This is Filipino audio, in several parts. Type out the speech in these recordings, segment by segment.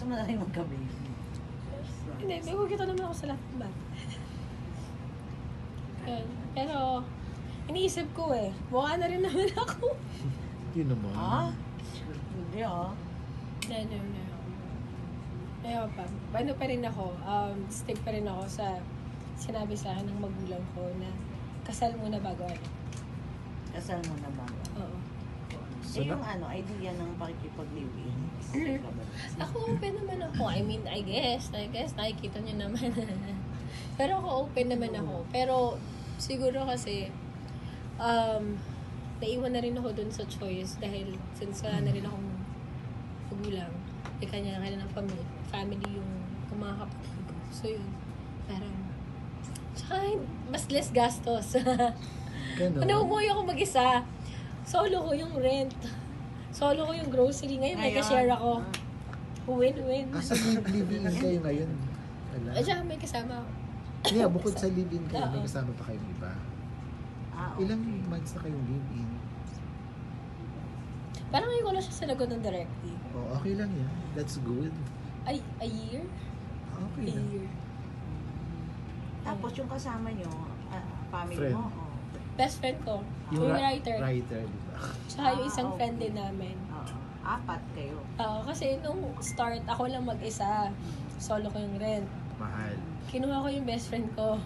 Gusto mo na rin magka-baby. Hindi, may kukita naman ako sa lahat ng bag. Pero, iniisip ko eh. Mukha na rin naman ako. Yun naman. Ha? Hindi ah. No. Ayaw pa. Ano pa rin ako, stick pa rin ako sa sinabi sa akin ng magulang ko na kasal muna bago ano. Kasal muna bago? Oo. So, yung ano, idea ng pakikipag-live-in. Ako open naman ako. I mean, I guess, nakikita nyo naman. Pero ako open naman ako. Pero siguro kasi, naiwan na rin ako dun sa choice dahil since wala na rin akong magulang. E kanya-kanya ng family yung mga kapatid ko. So yun, parang, tsaka mas less gastos. Naumoy ako mag-isa. Solo ko yung rent. Solo ko yung grocery. Ngayon may ka-share ako. Win-win. Asa yung live-in kayo ngayon? At saka may kasama ako. Yeah, bukod sa live-in kayo, may kasama pa kayong iba. Ilang months na kayong live-in? Parang ngayon ko na siya sinagot ng directly. Oh, okay lang yan. That's good. Ay, a year? Okay a lang. Year. Tapos yung kasama nyo, family friend. Mo? Oh. Best friend ko. Yung writer. Writer, di ba? Tsaka yung isang okay. Friend din namin. Apat kayo? Oo, kasi nung start, ako lang mag-isa. Solo ko yung rent. Mahal. Kinuha ko yung best friend ko.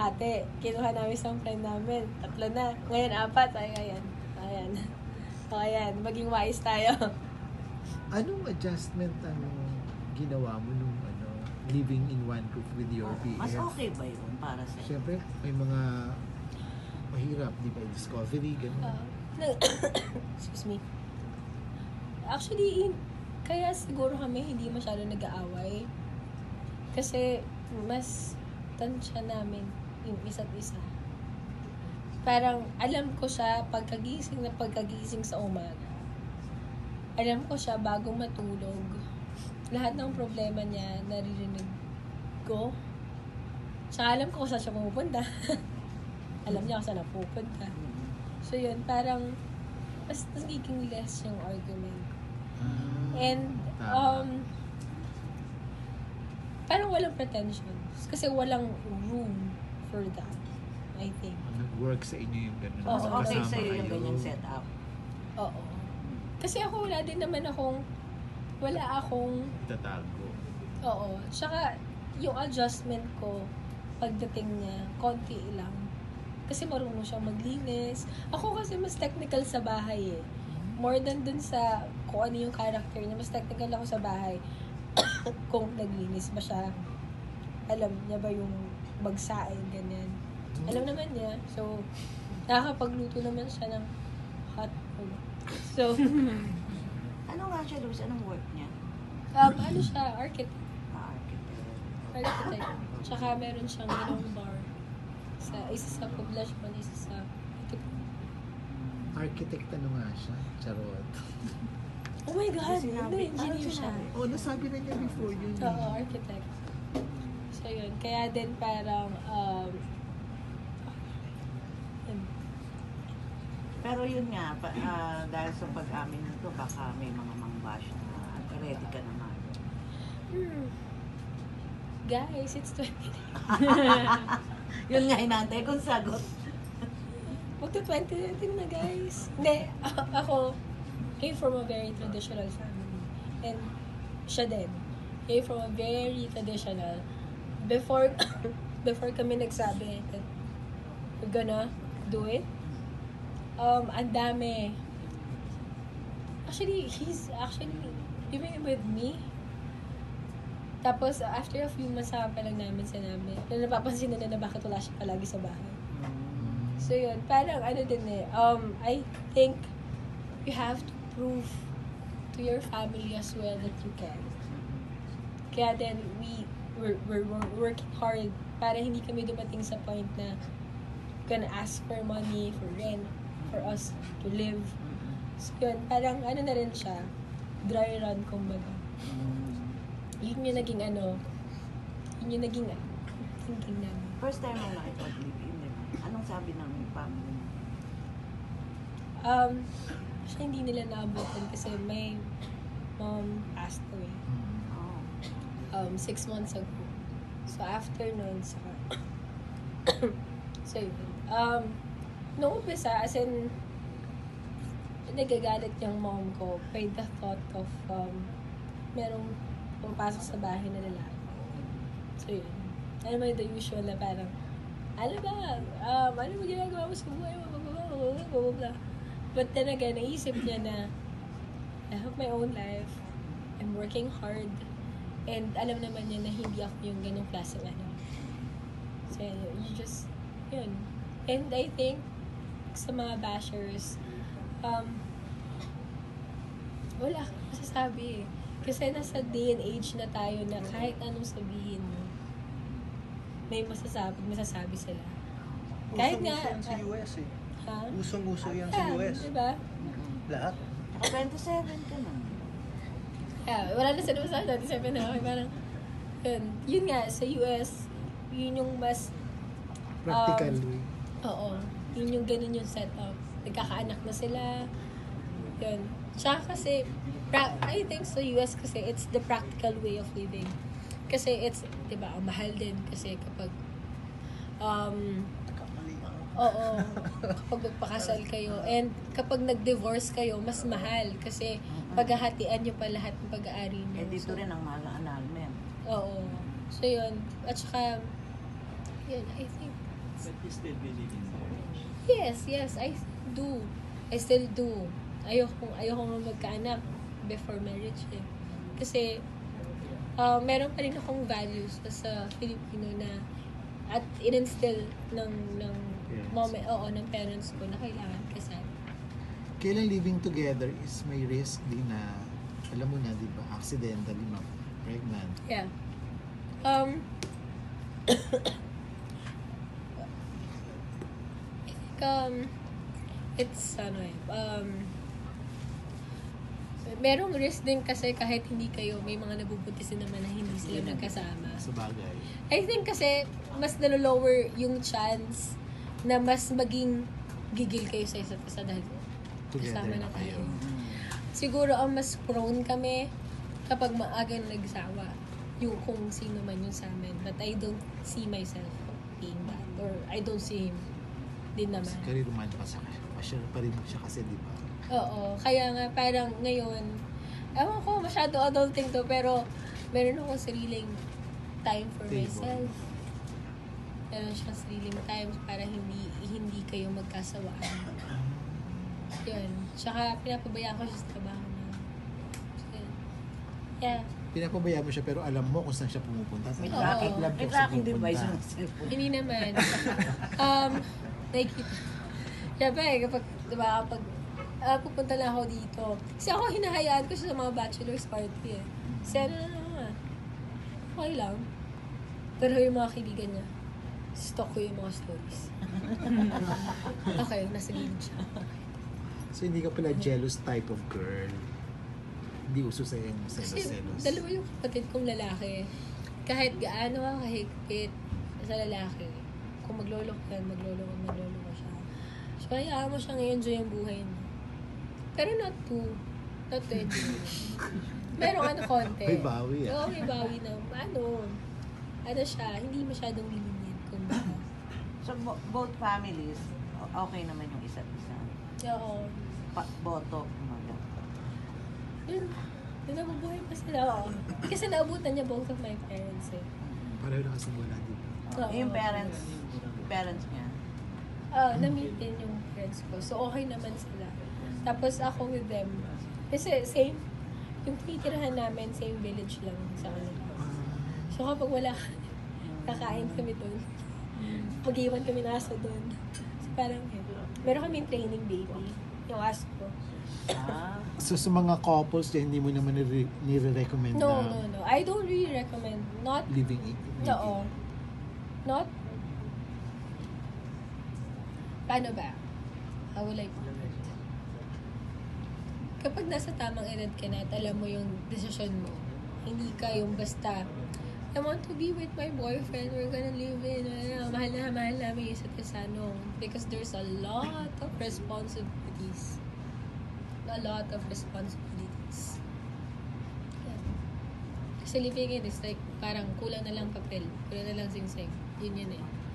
Hati. Kinuha namin isang friend namin. Tatlo na. Ngayon, apat. Ay, ayan. So, ayan. Maging wise tayo. Anong adjustment ang ginawa mo nung living in one roof with your BF? Mas okay ba yun para sa'yo? Siyempre, may mga mahirap, di ba? Discovery, gano'n. Excuse me. Actually, kaya siguro kami hindi masyado nag-aaway. Kasi mas tansya namin yung isa't isa. Parang alam ko siya pagkagising sa umaga. Alam ko siya bago matulog. Lahat ng problema niya naririnig ko. Tsaka alam ko kung saan siya pupunta. Alam niya kung saan napupunta. So yun, parang mas nagiging less yung argument. And parang walang pretensions. Kasi walang room for that. I think. Nag-work sa inyo yung gano'n. Oo, okay sa'yo yung ganyang setup. Oo. Kasi ako wala akong itatago. Oo. Tsaka yung adjustment ko pagdating niya, konti lang. Kasi marunong siyang maglinis. Ako kasi mas technical sa bahay eh. More than dun sa kung ano yung character niya. Mas technical ako sa bahay. Kung naglinis ba siya. Alam niya ba yung bagsain, ganyan. Alam naman niya. So, nakakapagluto naman siya ng hot food. So, ano nga siya, Luz? Anong work niya? Ano siya? Architect. Architect. Tsaka meron siyang ginong bar. Isa sa Poblacion, isa sa Itipunan. Architect ano nga siya? Charot. Oh my God! Engineer siya. Oo, nasabi na niya before yun. Oo, architect. So yun. Kaya din parang, pero yun nga, dahil sa pag-amin nito, baka may mga mangbash na ready ka naman. Guys, it's 20 days. Yun nga, hinantay kong sagot. Magto 20 na guys. Hindi, ako came from a very traditional family. And siya din, came from a very traditional. Before kami nagsabi that we're gonna do it, ang dami. Actually, he's actually living with me. Tapos, after a few months, saka pa lang namin sinabi. Napapansin na na bakit wala siya palagi sa bahay. So yun, parang ano din eh. I think you have to prove to your family as well that you can. Kaya then, we're working hard para hindi kami dumating sa point na gonna ask for money, for rent, for us to live. So yun, parang ano na rin siya, dry run kumbaga. Yun yung naging thinking namin. First time mo nakipag-live-in, anong sabi ng family? Siya hindi nila naabutan kasi my mom passed away. 6 months ago. So after noon, so yun. Nung umpisa, as in, nagagalit yung mom ko by the thought of merong pumapasok sa bahay na lalaki. So yun. Alam mo yung the usual na parang, alam ba, ano mo ginagawa mo sa buhay, blablabla. But then again, naisip niya na, I have my own life, I'm working hard, and alam naman niya na hindi ako yung ganong klaseng ano. So yun, you just, yun. And I think, sa mga bashers, wala akong masasabi eh. Kasi nasa day and age na tayo na kahit anong sabihin mo, may masasabi sila. Kahit nga, usong-uso yan sa US eh. Ha? Usong-uso yan sa US. Diba? Lahat. Ako 27 ka na. Yeah, wala na sila masasabi. 27 na ako. Parang, yun nga, sa US, yun yung mas... practical. Oo. Yun yung ganun yung setup. Nagkakaanak na sila. Yun. Tsaka kasi, I think sa US kasi, it's the practical way of living. Kasi it's, diba, ang mahal din. Kasi kapag, oo, kapag nagpakasal kayo. And kapag nag-divorce kayo, mas mahal. Kasi paghahatian nyo pa lahat ng pag-aari nyo. Eh, dito rin ang mahal na annulment. Oo. So yun. At saka, yun, I think. But you still believe in marriage? Yes, I do. I still do. Ayokong magkaanak before marriage eh. Kasi meron pa rin akong values sa Filipino na at in-instill ng mom, ng parents ko na kailangan kasal. Kailan living together is may risk din na alam mo na, di ba, accidentally ma-pregnant. Yeah. I think it's ano eh, merong risk din kasi kahit hindi kayo, may mga nabubuntisin naman na hindi sila nagkasama. Sa bagay. I think kasi mas nalolower yung chance na mas maging gigil kayo sa isa't isa dahil kasama na tayo. Siguro ang mas prone kami kapag maaga nagsawa yung kung sino man yung sa amin. But I don't see myself being that. Or I don't see him din naman. Kasi rumahan pa rin siya kasi, di ba? Oo. Kaya nga, parang ngayon, ewan ko, masyado adulting to, pero meron akong sariling time for myself. Meron siyang sariling time para hindi kayo magkasawaan. Yun. Tsaka, pinapabaya ko siya sa trabaho na. Yeah. Pinapabaya mo siya, pero alam mo kung saan siya pumupunta. May tracking device yung cellphone. Hindi naman. Nakikita. Siyempre, kapag, diba, kapag pupunta na ako dito. Kasi ako, hinahayaan ko siya sa mga bachelor's party eh. Kasi okay lang. Pero yung mga kaibigan niya, stalk ko yung mga stories. Okay, nasa gilid siya. So hindi ka pala jealous type of girl? Hindi uso sa yung selos-selos? Dalawa yung kapatid kong lalaki. Kahit gaano ka kahigpit sa lalaki, kung maglolo ko siya. So kaya mo siyang i-enjoy yung buhay niya. Pero not too English. Merong konti. May bawi ah. Oo, may bawi na. Ano siya, hindi masyadong lilingin kung baka. So, both families, okay naman yung isa't isa? Oo. Boto, kumaga. Yun, nabubuhay pa sila. Oo. Kasi naabutan niya both of my parents eh. Pareho na kasi wala dito. Yung parents niya? Oo, na-meet din yung parents ko. So, okay naman sila. Tapos ako with them. Kasi same, yung tinitirahan namin, same village lang sa kanila. So kapag wala, kakain kami doon. Pag-iwan kami na aso doon. So parang, meron kami training baby. Yung aso ko. So sa mga couples, hindi mo naman nire-recommend na? No. I don't really recommend. Not living it. No. Not, paano ba? How will I put it? Kapag nasa tamang edad ka na at alam mo yung decision mo, hindi ka yung basta, I want to be with my boyfriend, we're gonna live in, mahal namin yung isa't isa, no. Because there's a lot of responsibilities. Yeah. sa living in is like, parang kulang na lang papel, kulang na lang singseng. Yun eh.